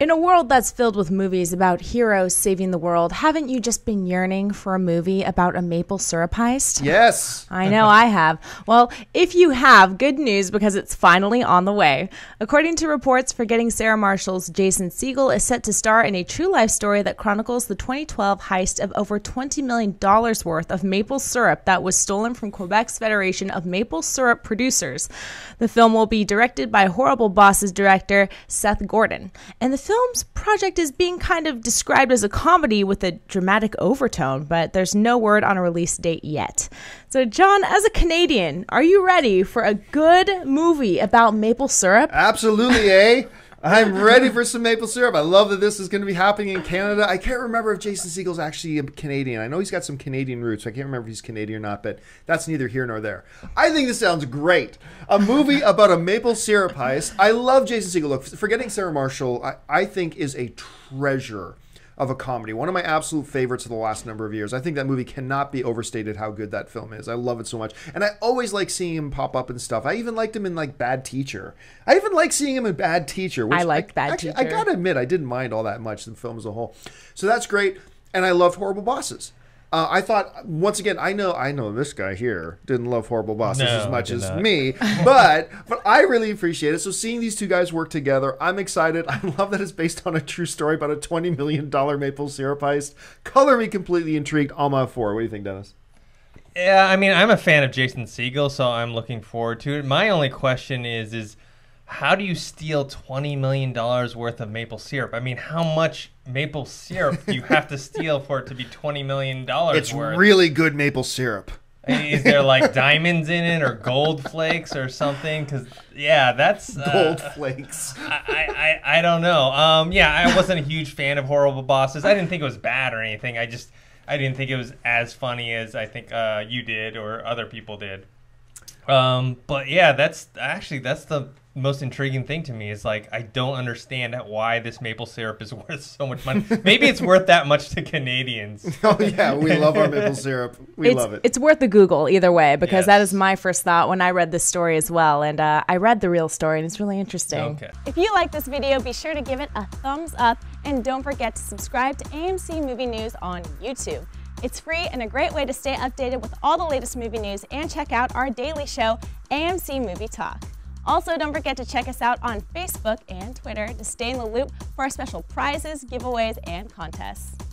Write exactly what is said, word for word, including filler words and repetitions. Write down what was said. In a world that's filled with movies about heroes saving the world, haven't you just been yearning for a movie about a maple syrup heist? Yes! I know I have. Well, if you have, good news, because it's finally on the way. According to reports, Forgetting Sarah Marshall's Jason Segel is set to star in a true-life story that chronicles the twenty twelve heist of over twenty million dollars worth of maple syrup that was stolen from Quebec's Federation of Maple Syrup Producers. The film will be directed by Horrible Bosses director Seth Gordon. And the film's project is being kind of described as a comedy with a dramatic overtone, but there's no word on a release date yet. So, John, as a Canadian, are you ready for a good movie about maple syrup? Absolutely, eh? I'm ready for some maple syrup. I love that this is going to be happening in Canada. I can't remember if Jason Segel's actually a Canadian. I know he's got some Canadian roots. So I can't remember if he's Canadian or not, but that's neither here nor there. I think this sounds great. A movie about a maple syrup heist. I love Jason Segel. Look, Forgetting Sarah Marshall, I, I think, is a treasure of a comedy. One of my absolute favorites of the last number of years. I think that movie cannot be overstated how good that film is. I love it so much. And I always like seeing him pop up and stuff. I even liked him in like Bad Teacher. I even like seeing him in Bad Teacher. Which I liked I, Bad actually, Teacher. I gotta admit, I didn't mind all that much, the film as a whole. So that's great. And I loved Horrible Bosses. Uh, I thought, once again, I know I know this guy here didn't love Horrible Bosses no, as much as not. me, but but I really appreciate it. So seeing these two guys work together, I'm excited. I love that it's based on a true story about a twenty million dollar maple syrup heist. Color me completely intrigued. I'm all for it. What do you think, Dennis? Yeah, I mean, I'm a fan of Jason Segel, so I'm looking forward to it. My only question is, is how do you steal twenty million dollars worth of maple syrup? I mean, how much maple syrup do you have to steal for it to be twenty million dollars it's worth? It's really good maple syrup. Is there like diamonds in it or gold flakes or something? Because, yeah, that's... Uh, gold flakes. I, I, I don't know. Um, yeah, I wasn't a huge fan of Horrible Bosses. I didn't think it was bad or anything. I just I didn't think it was as funny as I think uh, you did or other people did. Um, but, yeah, that's actually, that's the... most intriguing thing to me is like I don't understand why this maple syrup is worth so much money. Maybe it's worth that much to Canadians. Oh yeah, we love our maple syrup. We it's, love it. It's worth a Google either way because yes. that is my first thought when I read this story as well. And uh, I read the real story and it's really interesting. Okay. If you like this video, be sure to give it a thumbs up and don't forget to subscribe to A M C Movie News on YouTube. It's free and a great way to stay updated with all the latest movie news and check out our daily show, A M C Movie Talk. Also, don't forget to check us out on Facebook and Twitter to stay in the loop for our special prizes, giveaways, and contests.